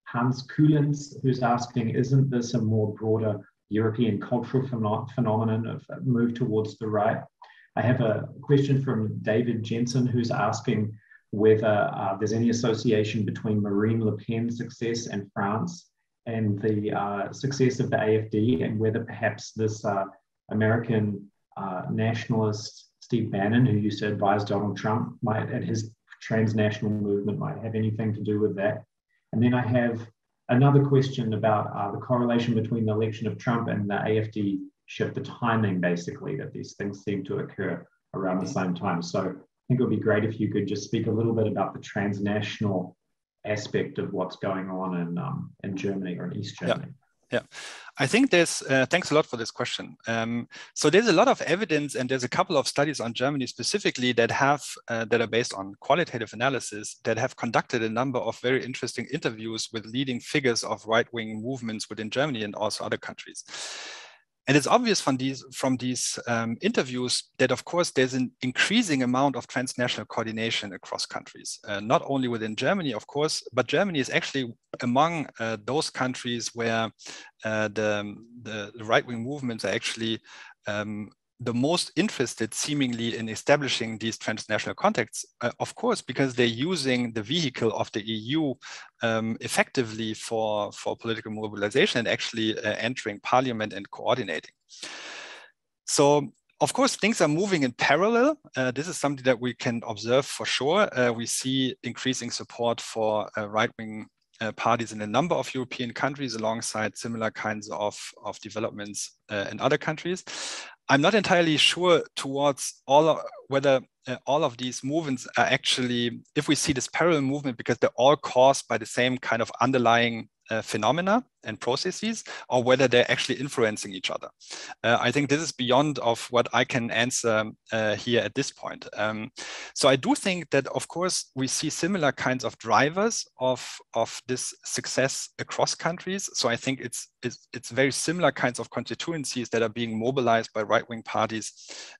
Hans Kuhlens, who's asking, isn't this a more broader European cultural phenomenon of move towards the right? I have a question from David Jensen, who's asking whether there's any association between Marine Le Pen's success in France and the success of the AfD, and whether perhaps this American nationalist, Steve Bannon, who used to advise Donald Trump, might, at his transnational movement, might have anything to do with that. And then I have another question about the correlation between the election of Trump and the AfD shift, the timing, basically, that these things seem to occur around the same time. So I think it would be great if you could just speak a little bit about the transnational aspect of what's going on in Germany or in East Germany. Yeah, I think there's, thanks a lot for this question. So there's a lot of evidence, and there's a couple of studies on Germany specifically that have, that are based on qualitative analysis, that have conducted a number of very interesting interviews with leading figures of right-wing movements within Germany and also other countries. And it's obvious from these interviews that, of course, there's an increasing amount of transnational coordination across countries, not only within Germany, of course, but Germany is actually among those countries where the right-wing movements are actually the most interested seemingly in establishing these transnational contacts, of course, because they're using the vehicle of the EU effectively for political mobilization and actually entering parliament and coordinating. So, of course, things are moving in parallel. This is something that we can observe for sure. We see increasing support for right-wing parties in a number of European countries alongside similar kinds of developments in other countries. I'm not entirely sure towards whether all of these movements are actually, if we see this parallel movement, because they're all caused by the same kind of underlying phenomena and processes, or whether they're actually influencing each other. I think this is beyond of what I can answer here at this point. So I do think that, of course, we see similar kinds of drivers of this success across countries. So I think it's very similar kinds of constituencies that are being mobilized by right-wing parties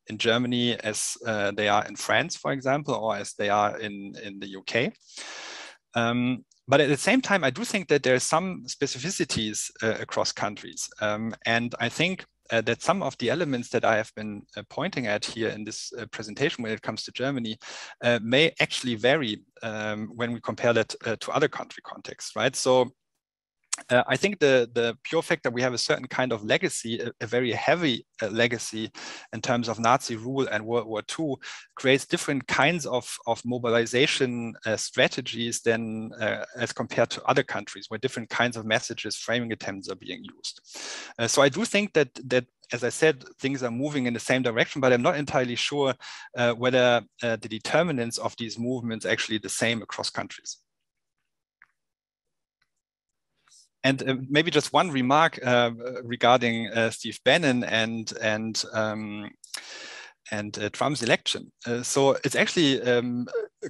in Germany as they are in France, for example, or as they are in the UK. But at the same time, I do think that there are some specificities across countries. And I think that some of the elements that I have been pointing at here in this presentation when it comes to Germany may actually vary when we compare that to other country contexts, right? So I think the pure fact that we have a certain kind of legacy, a very heavy legacy in terms of Nazi rule and World War II, creates different kinds of mobilization strategies than as compared to other countries where different kinds of messages, framing attempts are being used. So I do think that, as I said, things are moving in the same direction, but I'm not entirely sure whether the determinants of these movements are actually the same across countries. And maybe just one remark regarding Steve Bannon and Trump's election. So it's actually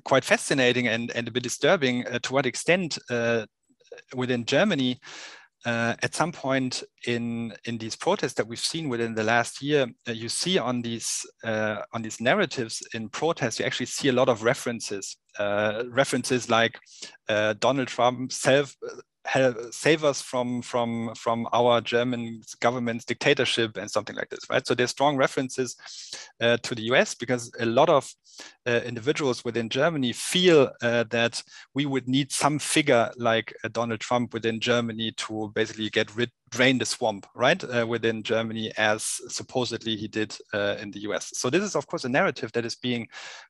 quite fascinating and a bit disturbing to what extent within Germany, at some point in these protests that we've seen within the last year, you see on these narratives in protests, you actually see a lot of references like Donald Trump self save us from our German government's dictatorship and something like this, right? So there's strong references to the US, because a lot of individuals within Germany feel that we would need some figure like Donald Trump within Germany to basically drain the swamp, right, within Germany, as supposedly he did in the US. So this is, of course, a narrative that is being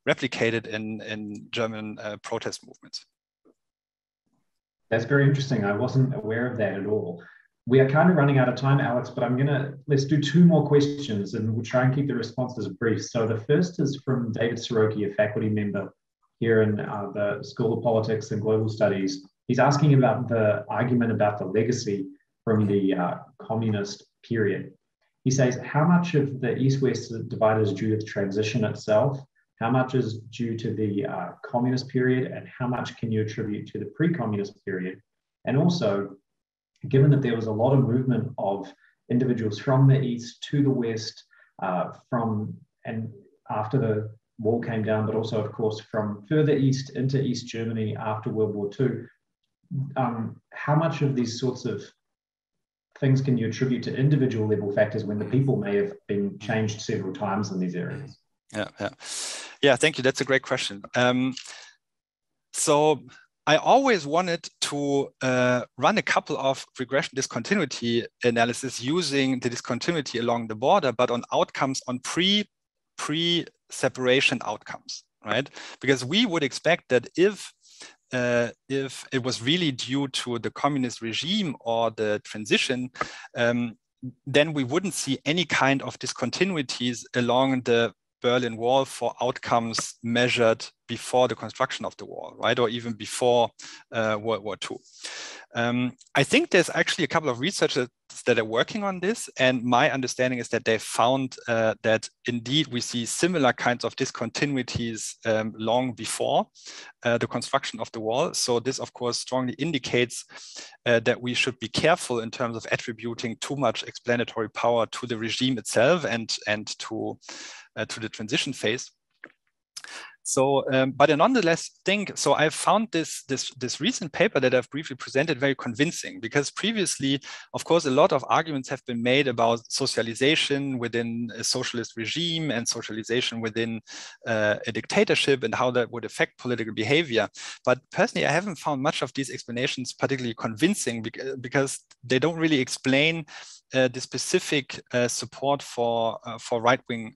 replicated in German protest movements. That's very interesting. I wasn't aware of that at all. We are kind of running out of time, Alex, but let's do two more questions, and we'll try and keep the responses brief. So the first is from David Siroki, a faculty member here in the School of Politics and Global Studies. He's asking about the argument about the legacy from the communist period. He says, how much of the East-West divide is due to the transition itself? How much is due to the communist period, and how much can you attribute to the pre-communist period? And also, given that there was a lot of movement of individuals from the East to the West, and after the wall came down, but also, of course, from further East into East Germany after World War II, how much of these sorts of things can you attribute to individual level factors when the people may have been changed several times in these areas? Yeah, thank you. That's a great question. So I always wanted to run a couple of regression discontinuity analysis using the discontinuity along the border, but on outcomes, on pre-separation outcomes, right? Because we would expect that if it was really due to the communist regime or the transition, then we wouldn't see any kind of discontinuities along the Berlin Wall for outcomes measured before the construction of the wall, right? Or even before World War II. I think there's actually a couple of researchers that are working on this. And my understanding is that they found that indeed we see similar kinds of discontinuities long before the construction of the wall. So this, of course, strongly indicates that we should be careful in terms of attributing too much explanatory power to the regime itself and to the transition phase. So, but I nonetheless think, so I found this recent paper that I've briefly presented very convincing, because previously, of course, a lot of arguments have been made about socialization within a socialist regime and socialization within a dictatorship and how that would affect political behavior. But personally, I haven't found much of these explanations particularly convincing, because they don't really explain the specific support for right-wing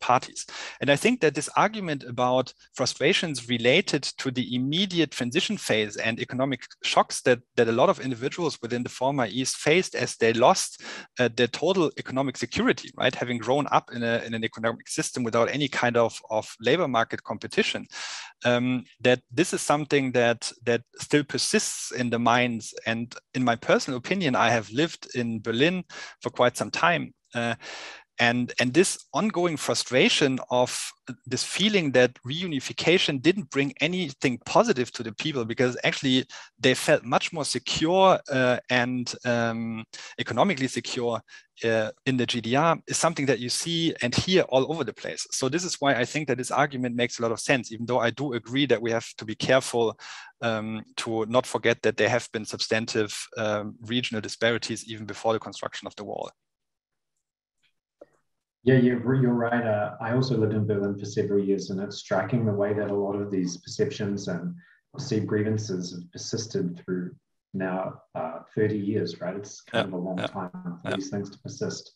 parties. And I think that this argument about frustrations related to the immediate transition phase and economic shocks that a lot of individuals within the former East faced as they lost their total economic security, right? Having grown up in an economic system without any kind of labor market competition, that this is something that still persists in the minds. And in my personal opinion, I have lived in Berlin for quite some time. And this ongoing frustration of this feeling that reunification didn't bring anything positive to the people, because actually they felt much more secure and economically secure in the GDR, is something that you see and hear all over the place. So this is why I think that this argument makes a lot of sense, even though I do agree that we have to be careful to not forget that there have been substantive regional disparities even before the construction of the wall. Yeah, you're right. I also lived in Berlin for several years, and it's striking the way that a lot of these perceptions and perceived grievances have persisted through now 30 years, right? It's kind of a long time for these things to persist.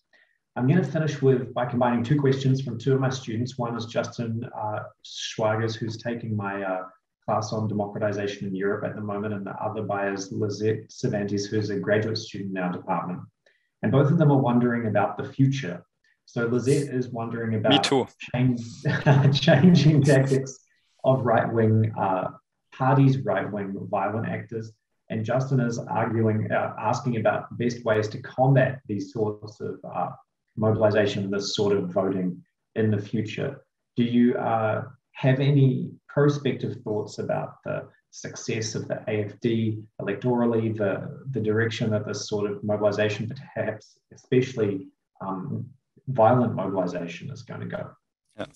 I'm going to finish by combining two questions from two of my students. One is Justin Schwagers, who's taking my class on democratization in Europe at the moment, and the other by is Lizette Cervantes, who's a graduate student in our department. And both of them are wondering about the future. So Lizette is wondering about changing tactics of right-wing parties, right-wing violent actors, and Justin is asking about best ways to combat these sorts of mobilization, this sort of voting in the future. Do you have any prospective thoughts about the success of the AfD electorally, the direction that this sort of mobilization, perhaps especially violent mobilization, is going to go? Yeah.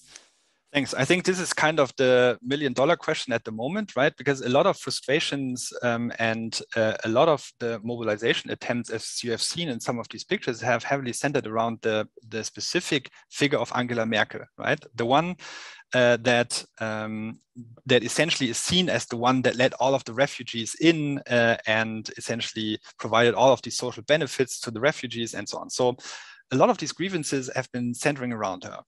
Thanks. I think this is kind of the million-dollar question at the moment, right? Because a lot of frustrations and a lot of the mobilization attempts, as you have seen in some of these pictures, have heavily centered around the specific figure of Angela Merkel, right? The one that essentially is seen as the one that let all of the refugees in and essentially provided all of these social benefits to the refugees and so on. So a lot of these grievances have been centering around her.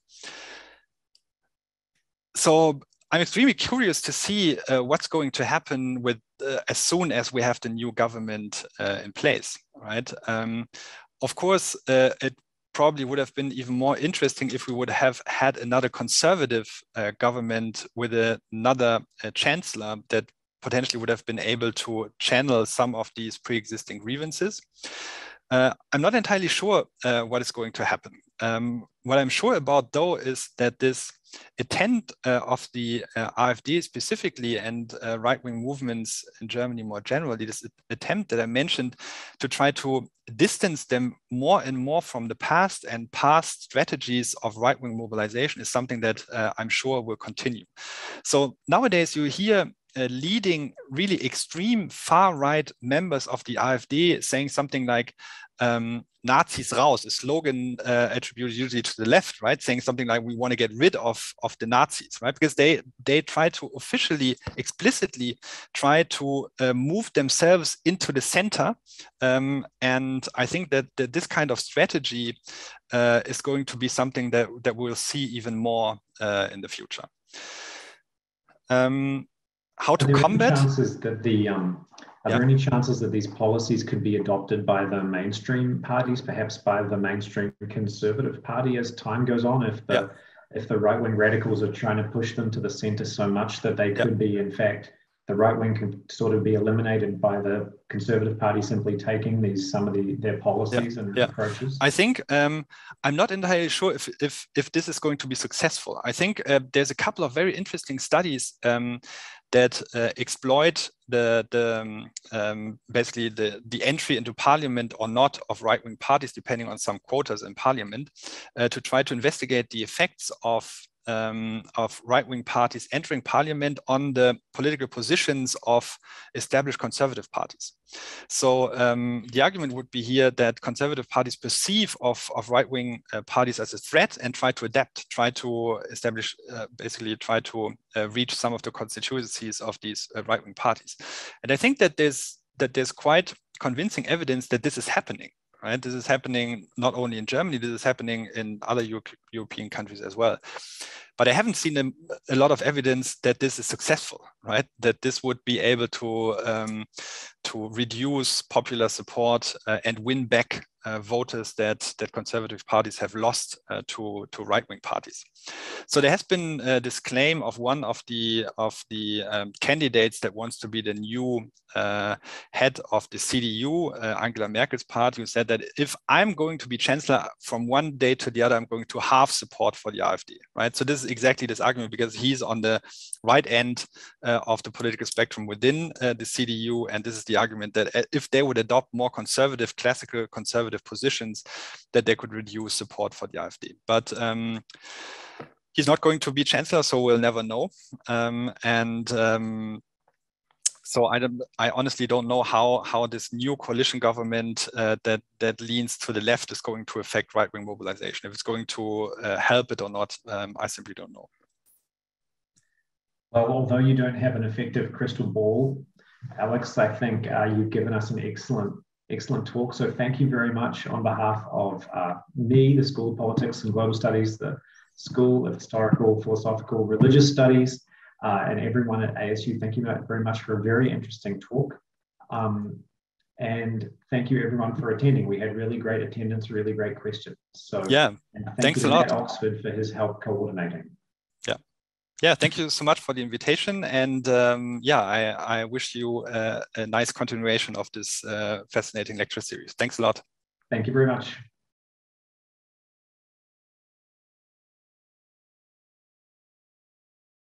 So I'm extremely curious to see what's going to happen with as soon as we have the new government in place, right? Of course, it probably would have been even more interesting if we would have had another conservative government with another chancellor that potentially would have been able to channel some of these pre-existing grievances. I'm not entirely sure what is going to happen. What I'm sure about, though, is that this intent of the AfD specifically and right-wing movements in Germany more generally, this attempt that I mentioned to try to distance them more and more from the past and past strategies of right-wing mobilization is something that I'm sure will continue. So nowadays you hear leading really extreme far-right members of the AfD saying something like Nazis raus, a slogan attributed usually to the left, right? Saying something like, we want to get rid of the Nazis, right? Because they try to officially, explicitly try to move themselves into the center. And I think that this kind of strategy is going to be something that we'll see even more in the future. How to combat? Are there any chances that these policies could be adopted by the mainstream parties, perhaps by the mainstream Conservative Party as time goes on, if the right-wing radicals are trying to push them to the center so much that they could be, in fact, the right wing can sort of be eliminated by the Conservative Party simply taking their policies and approaches? I think I'm not entirely sure if this is going to be successful. I think there's a couple of very interesting studies that exploit basically the entry into parliament or not of right-wing parties, depending on some quotas in parliament, to try to investigate the effects of right-wing parties entering parliament on the political positions of established conservative parties. So the argument would be here that conservative parties perceive of right-wing parties as a threat and try to adapt, try to establish, basically try to reach some of the constituencies of these right-wing parties. And I think that there's quite convincing evidence that this is happening. Right? This is happening not only in Germany, this is happening in other European countries as well. But I haven't seen a lot of evidence that this is successful, right? That this would be able to reduce popular support and win back voters that conservative parties have lost to right-wing parties. So there has been this claim of one of the candidates that wants to be the new head of the CDU, Angela Merkel's party, who said that if I'm going to be chancellor from one day to the other, I'm going to halve support for the AfD, right? So this is exactly this argument because he's on the right end of the political spectrum within the CDU. And this is the argument that if they would adopt more conservative, classical conservative positions, that they could reduce support for the AfD. But he's not going to be chancellor, so we'll never know. So I honestly don't know how this new coalition government that leans to the left is going to affect right-wing mobilization. If it's going to help it or not, I simply don't know. Well, although you don't have an effective crystal ball, Alex, I think you've given us an excellent talk. So thank you very much on behalf of me, the School of Politics and Global Studies, the School of Historical, Philosophical, Religious Studies, and everyone at ASU. Thank you very much for a very interesting talk. And thank you everyone for attending. We had really great attendance, really great questions. So yeah, thanks a lot. Thank you to Matt Oxford for his help coordinating. Yeah, thank you so much for the invitation. And yeah, I wish you a nice continuation of this fascinating lecture series. Thanks a lot. Thank you very much.